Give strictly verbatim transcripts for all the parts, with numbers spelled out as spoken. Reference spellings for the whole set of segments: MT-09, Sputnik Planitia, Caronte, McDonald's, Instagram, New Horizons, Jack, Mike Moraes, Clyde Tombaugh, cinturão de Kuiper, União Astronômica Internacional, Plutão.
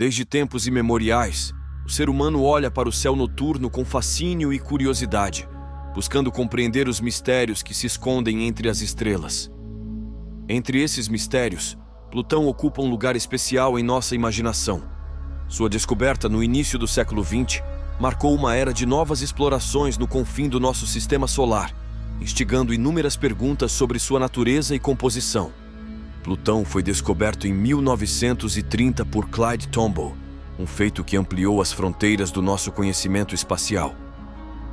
Desde tempos imemoriais, o ser humano olha para o céu noturno com fascínio e curiosidade, buscando compreender os mistérios que se escondem entre as estrelas. Entre esses mistérios, Plutão ocupa um lugar especial em nossa imaginação. Sua descoberta no início do século vinte marcou uma era de novas explorações no confim do nosso sistema solar, instigando inúmeras perguntas sobre sua natureza e composição. Plutão foi descoberto em mil novecentos e trinta por Clyde Tombaugh, um feito que ampliou as fronteiras do nosso conhecimento espacial.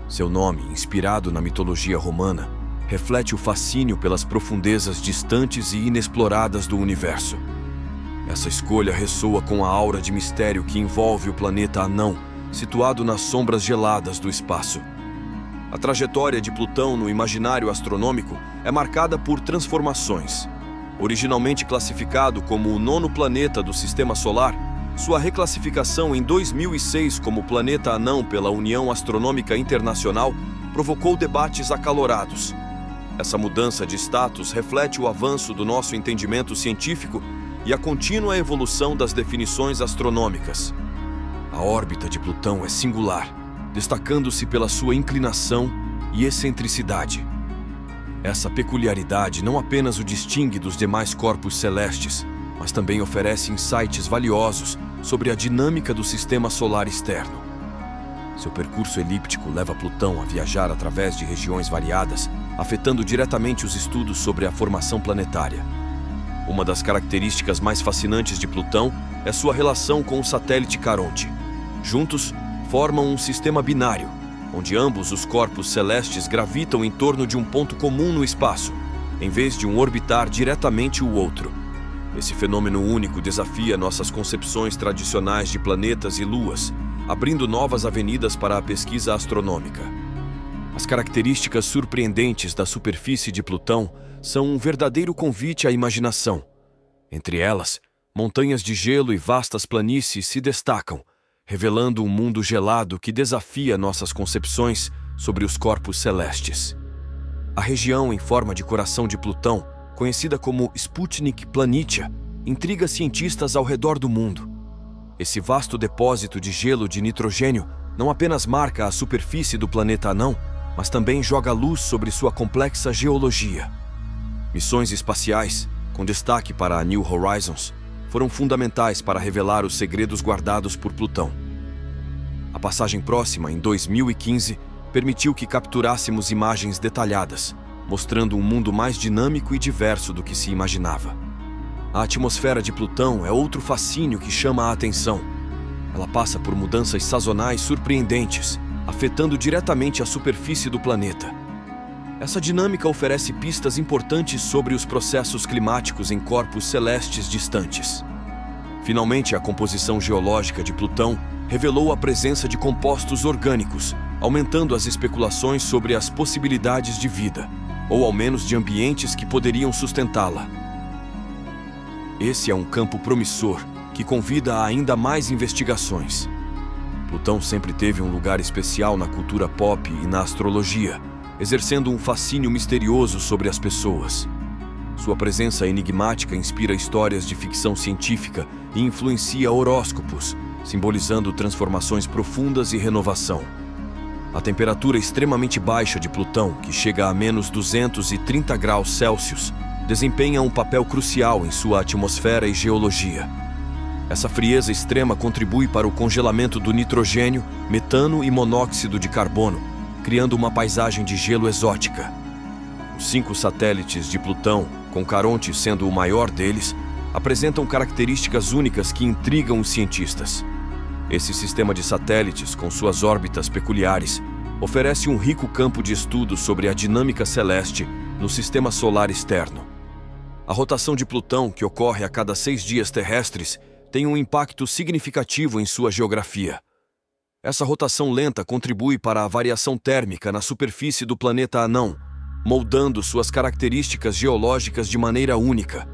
Seu nome, inspirado na mitologia romana, reflete o fascínio pelas profundezas distantes e inexploradas do universo. Essa escolha ressoa com a aura de mistério que envolve o planeta anão, situado nas sombras geladas do espaço. A trajetória de Plutão no imaginário astronômico é marcada por transformações. Originalmente classificado como o nono planeta do Sistema Solar, sua reclassificação em dois mil e seis como planeta anão pela União Astronômica Internacional provocou debates acalorados. Essa mudança de status reflete o avanço do nosso entendimento científico e a contínua evolução das definições astronômicas. A órbita de Plutão é singular, destacando-se pela sua inclinação e excentricidade. Essa peculiaridade não apenas o distingue dos demais corpos celestes, mas também oferece insights valiosos sobre a dinâmica do sistema solar externo. Seu percurso elíptico leva Plutão a viajar através de regiões variadas, afetando diretamente os estudos sobre a formação planetária. Uma das características mais fascinantes de Plutão é sua relação com o satélite Caronte. Juntos, formam um sistema binário, onde ambos os corpos celestes gravitam em torno de um ponto comum no espaço, em vez de um orbitar diretamente o outro. Esse fenômeno único desafia nossas concepções tradicionais de planetas e luas, abrindo novas avenidas para a pesquisa astronômica. As características surpreendentes da superfície de Plutão são um verdadeiro convite à imaginação. Entre elas, montanhas de gelo e vastas planícies se destacam, revelando um mundo gelado que desafia nossas concepções sobre os corpos celestes. A região em forma de coração de Plutão, conhecida como Sputnik Planitia, intriga cientistas ao redor do mundo. Esse vasto depósito de gelo de nitrogênio não apenas marca a superfície do planeta anão, mas também joga luz sobre sua complexa geologia. Missões espaciais, com destaque para a New Horizons, foram fundamentais para revelar os segredos guardados por Plutão. A passagem próxima, em dois mil e quinze, permitiu que capturássemos imagens detalhadas, mostrando um mundo mais dinâmico e diverso do que se imaginava. A atmosfera de Plutão é outro fascínio que chama a atenção. Ela passa por mudanças sazonais surpreendentes, afetando diretamente a superfície do planeta. Essa dinâmica oferece pistas importantes sobre os processos climáticos em corpos celestes distantes. Finalmente, a composição geológica de Plutão revelou a presença de compostos orgânicos, aumentando as especulações sobre as possibilidades de vida, ou ao menos de ambientes que poderiam sustentá-la. Esse é um campo promissor que convida a ainda mais investigações. Plutão sempre teve um lugar especial na cultura pop e na astrologia, exercendo um fascínio misterioso sobre as pessoas. Sua presença enigmática inspira histórias de ficção científica e influencia horóscopos, simbolizando transformações profundas e renovação. A temperatura extremamente baixa de Plutão, que chega a menos duzentos e trinta graus Celsius, desempenha um papel crucial em sua atmosfera e geologia. Essa frieza extrema contribui para o congelamento do nitrogênio, metano e monóxido de carbono, criando uma paisagem de gelo exótica. Os cinco satélites de Plutão, com Caronte sendo o maior deles, apresentam características únicas que intrigam os cientistas. Esse sistema de satélites, com suas órbitas peculiares, oferece um rico campo de estudo sobre a dinâmica celeste no sistema solar externo. A rotação de Plutão, que ocorre a cada seis dias terrestres, tem um impacto significativo em sua geografia. Essa rotação lenta contribui para a variação térmica na superfície do planeta anão, moldando suas características geológicas de maneira única.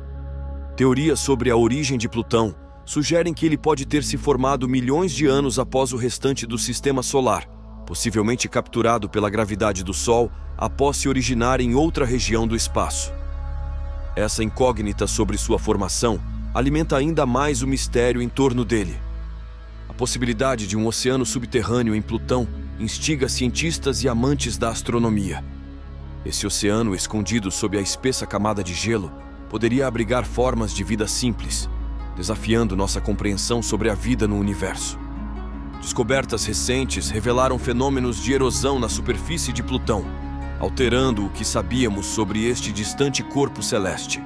Teorias sobre a origem de Plutão sugerem que ele pode ter se formado milhões de anos após o restante do sistema solar, possivelmente capturado pela gravidade do Sol após se originar em outra região do espaço. Essa incógnita sobre sua formação alimenta ainda mais o mistério em torno dele, A possibilidade de um oceano subterrâneo em Plutão instiga cientistas e amantes da astronomia. Esse oceano, escondido sob a espessa camada de gelo, poderia abrigar formas de vida simples, desafiando nossa compreensão sobre a vida no universo. Descobertas recentes revelaram fenômenos de erosão na superfície de Plutão, alterando o que sabíamos sobre este distante corpo celeste.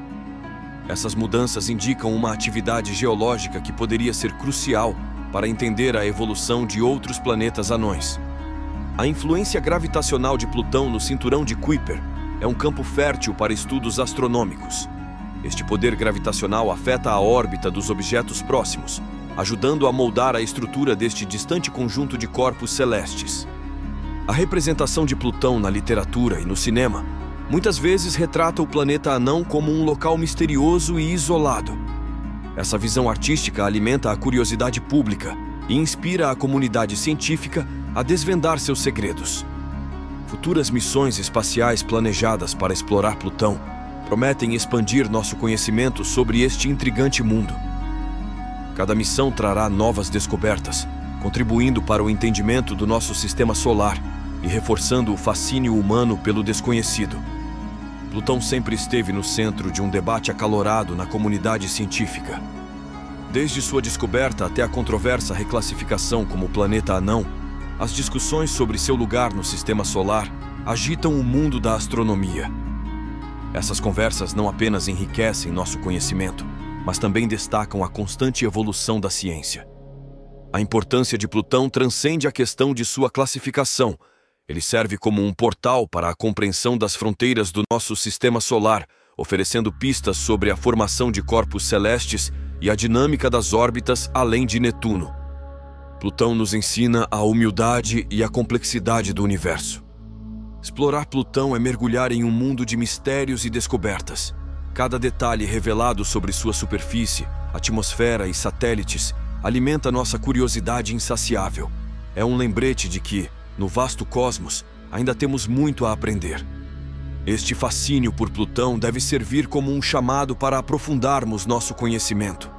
Essas mudanças indicam uma atividade geológica que poderia ser crucial para entender a evolução de outros planetas anões. A influência gravitacional de Plutão no cinturão de Kuiper é um campo fértil para estudos astronômicos. Este poder gravitacional afeta a órbita dos objetos próximos, ajudando a moldar a estrutura deste distante conjunto de corpos celestes. A representação de Plutão na literatura e no cinema muitas vezes retrata o planeta anão como um local misterioso e isolado. Essa visão artística alimenta a curiosidade pública e inspira a comunidade científica a desvendar seus segredos. Futuras missões espaciais planejadas para explorar Plutão prometem expandir nosso conhecimento sobre este intrigante mundo. Cada missão trará novas descobertas, contribuindo para o entendimento do nosso sistema solar e reforçando o fascínio humano pelo desconhecido. Plutão sempre esteve no centro de um debate acalorado na comunidade científica. Desde sua descoberta até a controversa reclassificação como planeta anão, as discussões sobre seu lugar no sistema solar agitam o mundo da astronomia. Essas conversas não apenas enriquecem nosso conhecimento, mas também destacam a constante evolução da ciência. A importância de Plutão transcende a questão de sua classificação. Ele serve como um portal para a compreensão das fronteiras do nosso sistema solar, oferecendo pistas sobre a formação de corpos celestes e a dinâmica das órbitas além de Netuno. Plutão nos ensina a humildade e a complexidade do universo. Explorar Plutão é mergulhar em um mundo de mistérios e descobertas. Cada detalhe revelado sobre sua superfície, atmosfera e satélites alimenta nossa curiosidade insaciável. É um lembrete de que, no vasto cosmos, ainda temos muito a aprender. Este fascínio por Plutão deve servir como um chamado para aprofundarmos nosso conhecimento.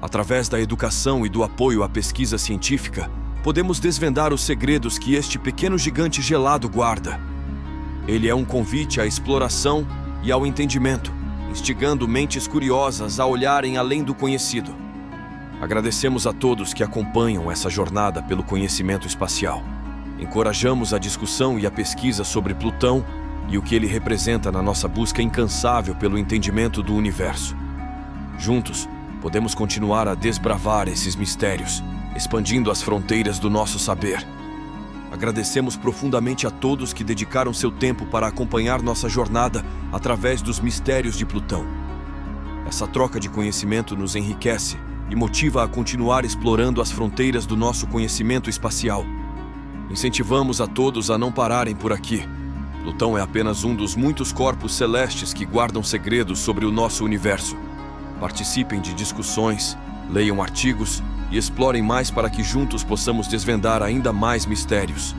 Através da educação e do apoio à pesquisa científica, podemos desvendar os segredos que este pequeno gigante gelado guarda. Ele é um convite à exploração e ao entendimento, instigando mentes curiosas a olharem além do conhecido. Agradecemos a todos que acompanham essa jornada pelo conhecimento espacial. Encorajamos a discussão e a pesquisa sobre Plutão e o que ele representa na nossa busca incansável pelo entendimento do universo. Juntos, podemos continuar a desbravar esses mistérios, expandindo as fronteiras do nosso saber. Agradecemos profundamente a todos que dedicaram seu tempo para acompanhar nossa jornada através dos mistérios de Plutão. Essa troca de conhecimento nos enriquece e motiva a continuar explorando as fronteiras do nosso conhecimento espacial. Incentivamos a todos a não pararem por aqui. Plutão é apenas um dos muitos corpos celestes que guardam segredos sobre o nosso universo. Participem de discussões, leiam artigos e explorem mais para que juntos possamos desvendar ainda mais mistérios.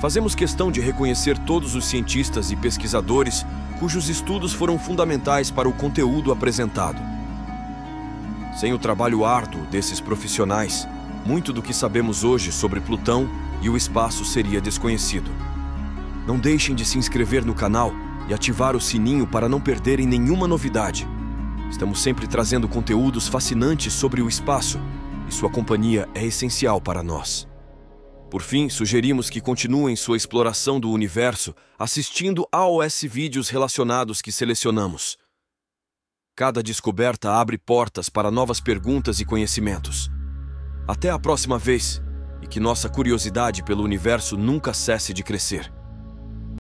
Fazemos questão de reconhecer todos os cientistas e pesquisadores cujos estudos foram fundamentais para o conteúdo apresentado. Sem o trabalho árduo desses profissionais, muito do que sabemos hoje sobre Plutão e o espaço seria desconhecido. Não deixem de se inscrever no canal e ativar o sininho para não perderem nenhuma novidade. Estamos sempre trazendo conteúdos fascinantes sobre o espaço e sua companhia é essencial para nós. Por fim, sugerimos que continuem sua exploração do universo assistindo aos vídeos relacionados que selecionamos. Cada descoberta abre portas para novas perguntas e conhecimentos. Até a próxima vez! E que nossa curiosidade pelo universo nunca cesse de crescer.